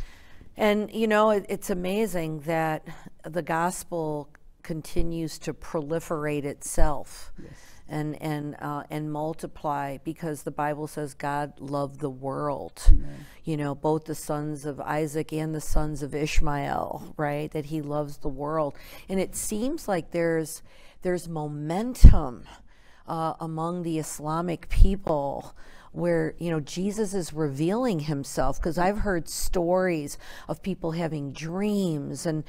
And, you know, it's amazing that the gospel continues to proliferate itself. Yes. And multiply, because the Bible says God loved the world. Amen. You know, both the sons of Isaac and the sons of Ishmael, right? That he loves the world. And it seems like there's momentum among the Islamic people where, you know, Jesus is revealing himself, because I've heard stories of people having dreams and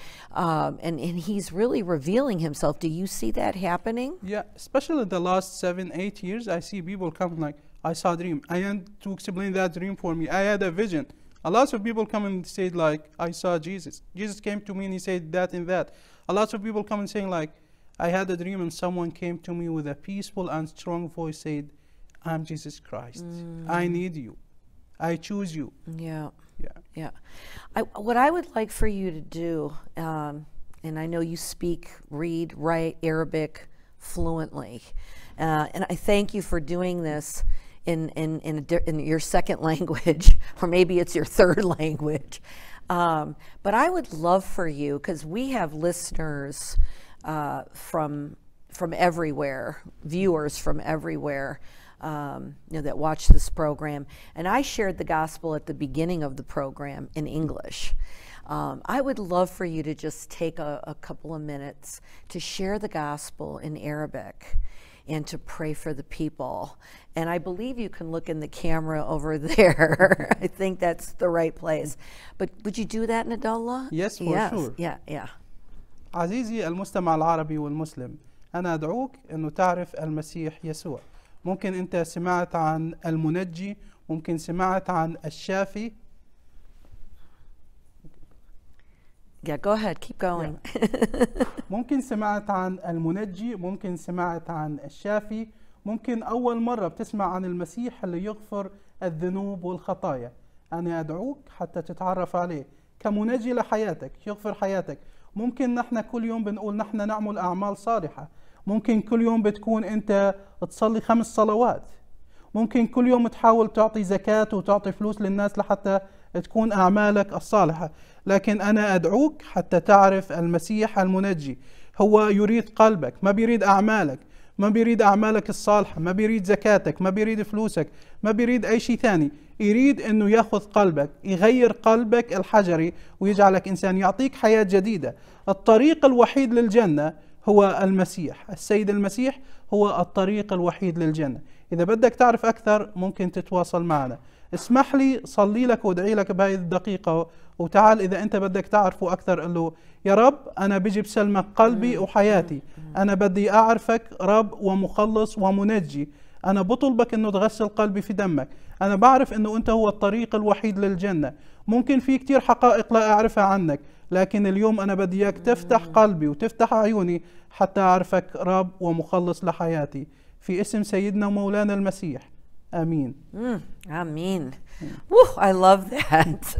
he's really revealing himself. Do you see that happening? Yeah, especially in the last 7-8 years, I see people come like, I saw a dream. I had to explain that dream for me. I had a vision. A lot of people come and say like, I saw Jesus. Jesus came to me and he said that and that. A lot of people come and saying like, I had a dream and someone came to me with a peaceful and strong voice said, I'm Jesus Christ. Mm. I need you. I choose you. Yeah. Yeah. Yeah. What I would like for you to do, and I know you speak, read, write Arabic fluently, and I thank you for doing this in your second language, or maybe it's your third language. But I would love for you, because we have listeners from everywhere, viewers from everywhere, you know, that watch this program. And I shared the gospel at the beginning of the program in English. I would love for you to just take a couple of minutes to share the gospel in Arabic and to pray for the people. And I believe you can look in the camera over there. I think that's the right place. But would you do that, Nadallah? Yes, for sure. Yeah, yeah. عزيزي المستمع العربي والمسلم، أنا أدعوك إنه تعرف المسيح يسوع. ممكن أنت سمعت عن المنجي، ممكن سمعت عن الشافي. Yeah, go ahead, keep going. Yeah. ممكن سمعت عن المنجي، ممكن سمعت عن الشافي، ممكن أول مرة بتسمع عن المسيح اللي يغفر الذنوب والخطايا. أنا أدعوك حتى تتعرف عليه كمنجي لحياتك، يغفر حياتك. ممكن نحن كل يوم بنقول نحن نعمل أعمال صالحة. ممكن كل يوم بتكون أنت تصلي 5 صلوات. ممكن كل يوم تحاول تعطي زكاة وتعطي فلوس للناس لحتى تكون أعمالك الصالحة. لكن أنا أدعوك حتى تعرف المسيح المنجي. هو يريد قلبك، ما بيريد أعمالك، ما بيريد أعمالك الصالحة، ما بيريد زكاتك، ما بيريد فلوسك، ما بيريد أي شيء ثاني. يريد أنه يأخذ قلبك، يغير قلبك الحجري ويجعلك إنسان، يعطيك حياة جديدة. الطريق الوحيد للجنة هو المسيح. السيد المسيح هو الطريق الوحيد للجنة. إذا بدك تعرف أكثر ممكن تتواصل معنا. اسمح لي صلي لك وادعي لك بهذه الدقيقة، وتعال إذا أنت بدك تعرفه أكثر. قل له يا رب أنا بيجي بسلمك قلبي وحياتي، أنا بدي أعرفك رب ومخلص ومنجي، أنا بطلبك أنه تغسل قلبي في دمك، أنا بعرف أنه أنت هو الطريق الوحيد للجنة. ممكن في كتير حقائق لا أعرفها عنك، لكن اليوم أنا بدي إياك تفتح قلبي وتفتح عيوني حتى أعرفك رب ومخلص لحياتي، في اسم سيدنا ومولانا المسيح، آمين. آمين. Woo, I love that.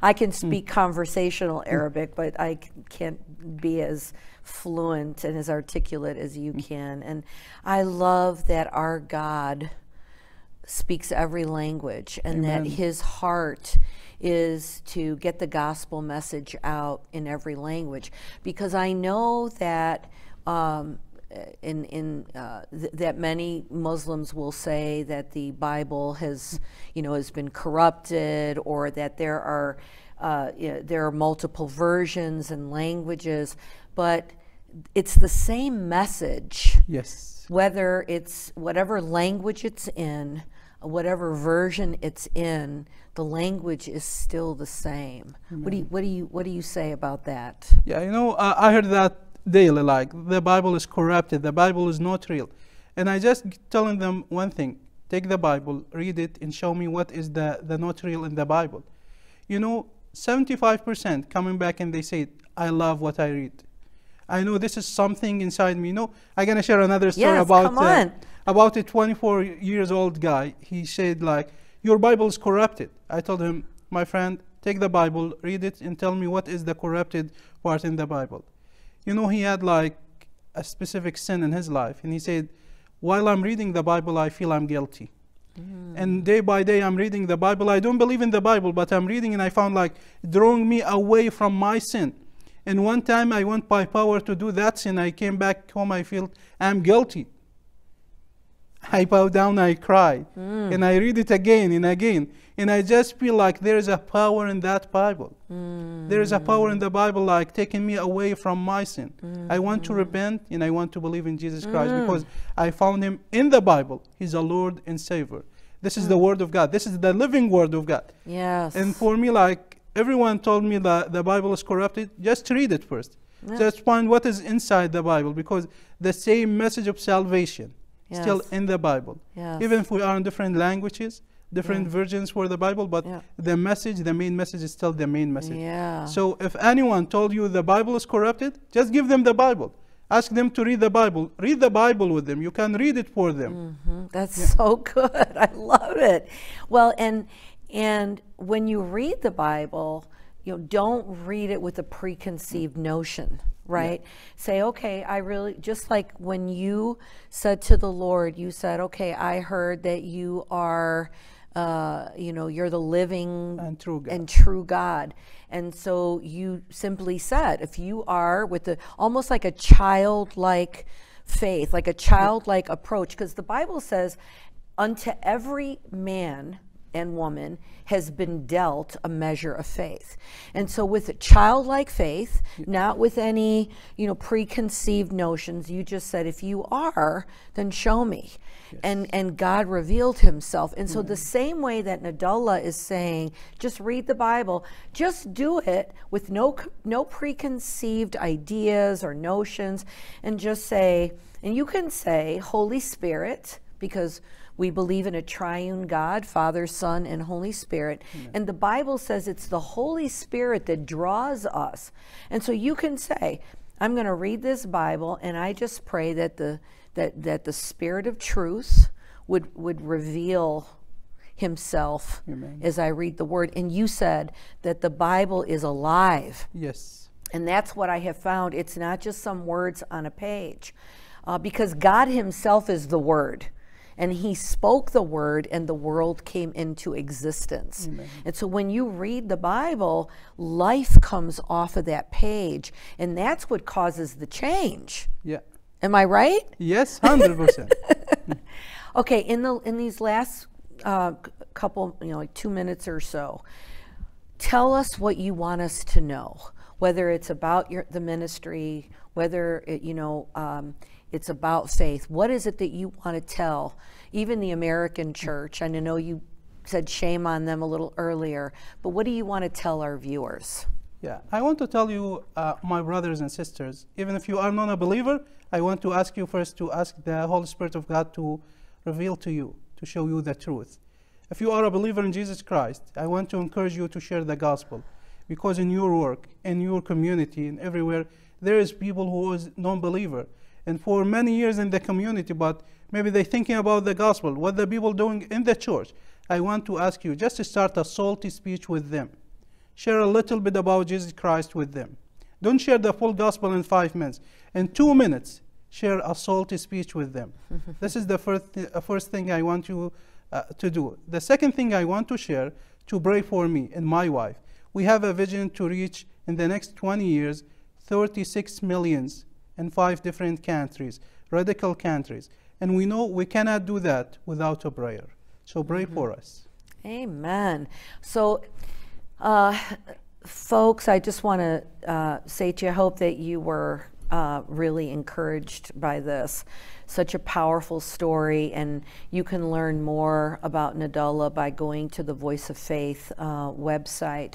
I can speak conversational Arabic, but I can't be as fluent and as articulate as you can. And I love that our God speaks every language, and Amen. That his heart is to get the gospel message out in every language. Because I know that that many Muslims will say that the Bible has, you know, has been corrupted, or that there are multiple versions and languages, but it's the same message. Yes. Whether it's whatever language it's in, whatever version it's in, the language is still the same. Amen. What do you say about that? Yeah, you know, I heard that daily, like the Bible is corrupted, the Bible is not real. And I just telling them one thing: take the Bible, read it, and show me what is the not real in the Bible. You know, 75% coming back and they say, I love what I read. I know this is something inside me. You know, I'm gonna share another story about a 24-year-old guy. He said like, your Bible is corrupted. I told him, my friend, take the Bible, read it, and tell me what is the corrupted part in the Bible. You know, he had like a specific sin in his life, and he said, while I'm reading the Bible, I feel I'm guilty. And day by day, I'm reading the Bible. I don't believe in the Bible, but I'm reading, and I found like drawing me away from my sin. And one time I went by power to do that sin. I came back home. I feel I'm guilty. I bow down, I cry, and I read it again and again. And I just feel like there is a power in that Bible. There is a power in the Bible, like taking me away from my sin. I want to repent, and I want to believe in Jesus Christ, because I found him in the Bible. He's a Lord and Savior. This is the Word of God. This is the living Word of God. Yes. And for me, like everyone told me that the Bible is corrupted, just read it first. Yes. Just find what is inside the Bible, because the same message of salvation still in the Bible. Yes. Even if we are in different languages, different versions for the Bible, but the message, the main message is still the main message. So if anyone told you the Bible is corrupted, just give them the Bible. Ask them to read the Bible. Read the Bible with them. You can read it for them. That's so good. I love it. Well, and when you read the Bible, you know, don't read it with a preconceived notion. Right? Say, okay, I really, just like when you said to the Lord, you said, okay, I heard that you are, you know, you're the living and true God. And so you simply said, if you are, with the, almost like a childlike faith, like a childlike approach, because the Bible says, unto every man and woman has been dealt a measure of faith. And so with a childlike faith, not with any, you know, preconceived notions, you just said, if you are, then show me. And God revealed himself. And so the same way that Nadallah is saying, just read the Bible, just do it with no preconceived ideas or notions, and just say, and you can say, Holy Spirit, because we believe in a triune God, Father, Son, and Holy Spirit. And the Bible says it's the Holy Spirit that draws us. And so you can say, I'm going to read this Bible, and I just pray that the Spirit of truth would reveal himself as I read the Word. And you said that the Bible is alive. Yes. And that's what I have found. It's not just some words on a page, because God himself is the Word. And he spoke the Word, and the world came into existence. And so when you read the Bible, life comes off of that page, and that's what causes the change. Am I right? Yes, 100%. Okay, in these last couple, you know, like 2 minutes or so, tell us what you want us to know, whether it's about the ministry, whether it, you know, it's about faith. What is it that you want to tell, even the American church? And I know you said shame on them a little earlier, but what do you want to tell our viewers? Yeah, I want to tell you, my brothers and sisters, even if you are not a believer, I want to ask you first to ask the Holy Spirit of God to reveal to you, to show you the truth. If you are a believer in Jesus Christ, I want to encourage you to share the gospel, because in your work, in your community, and everywhere, there is people who is non-believer. And for many years in the community, but maybe they're thinking about the gospel, what the people doing in the church. I want to ask you just to start a salty speech with them. Share a little bit about Jesus Christ with them. Don't share the full gospel in 5 minutes. In 2 minutes, share a salty speech with them. This is the first thing I want you to do. The second thing I want to share, to pray for me and my wife. We have a vision to reach in the next 20 years, 36 millions. In 5 different countries, radical countries. And we know we cannot do that without a prayer. So pray for us. Amen. So, folks, I just want to say to you, I hope that you were really encouraged by this. Such a powerful story, and you can learn more about Nadallah by going to the Voice of Faith website,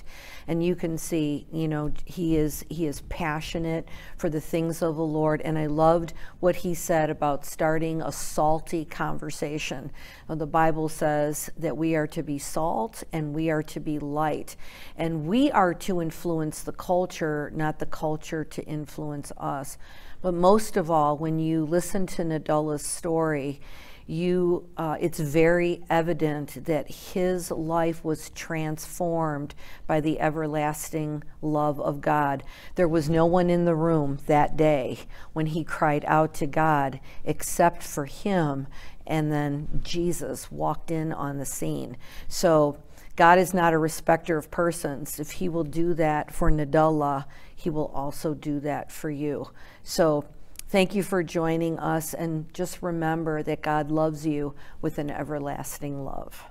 and you can see, you know, he is passionate for the things of the Lord. And I loved what he said about starting a salty conversation. The Bible says that we are to be salt and we are to be light, and we are to influence the culture, not the culture to influence us. But most of all, when you listen to Nadallah's story, you it's very evident that his life was transformed by the everlasting love of God. There was no one in the room that day when he cried out to God except for him and then Jesus walked in on the scene. So God is not a respecter of persons. If he will do that for Nadallah, he will also do that for you. So thank you for joining us, and just remember that God loves you with an everlasting love.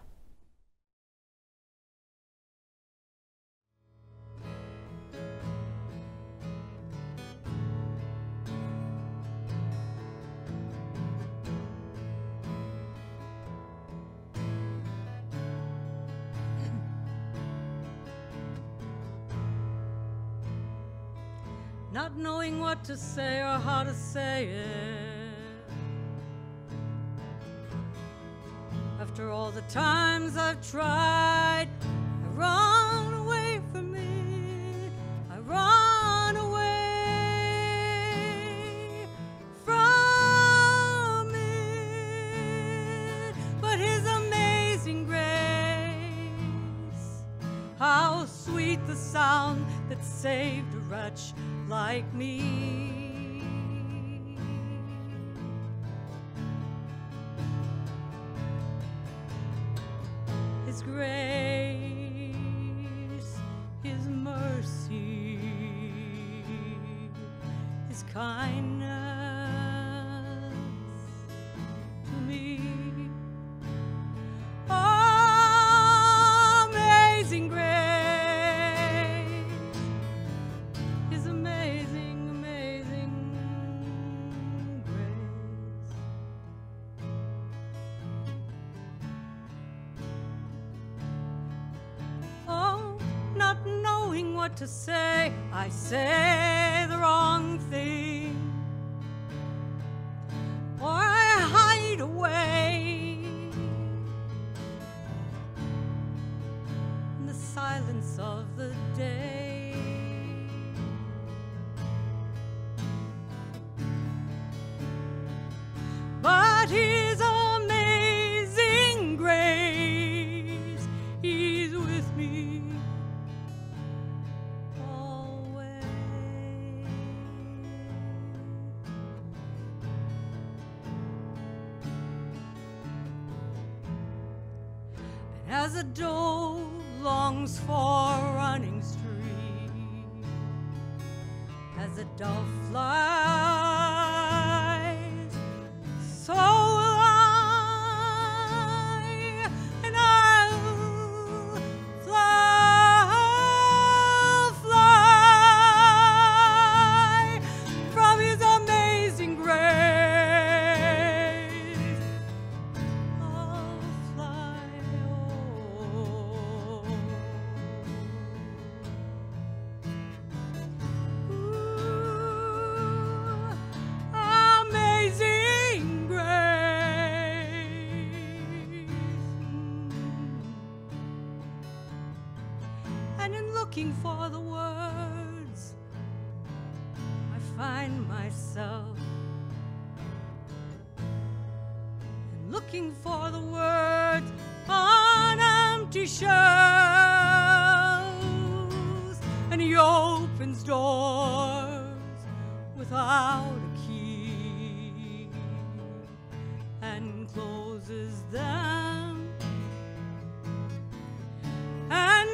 Not knowing what to say or how to say it. After all the times I've tried, I run away from me. I run away from it. But his amazing grace, how sweet the sound that saved a wretch like me. His grace, his mercy, his kindness to me. Amazing grace. To say, I say the wrong thing, or I hide away in the silence of the day. But his amazing grace is with me. As a doe longs for a running stream, as a dove flies, so will I, and I'll fly, fly from his amazing grace. Looking for the words, I find myself, and looking for the words on empty shelves, and he opens doors without a key and closes them. And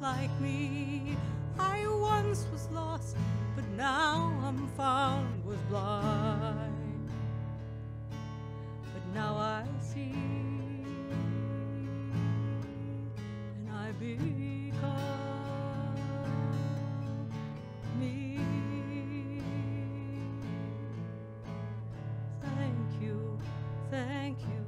like me, I once was lost, but now I'm found, was blind, but now I see, and I become me. Thank you, thank you.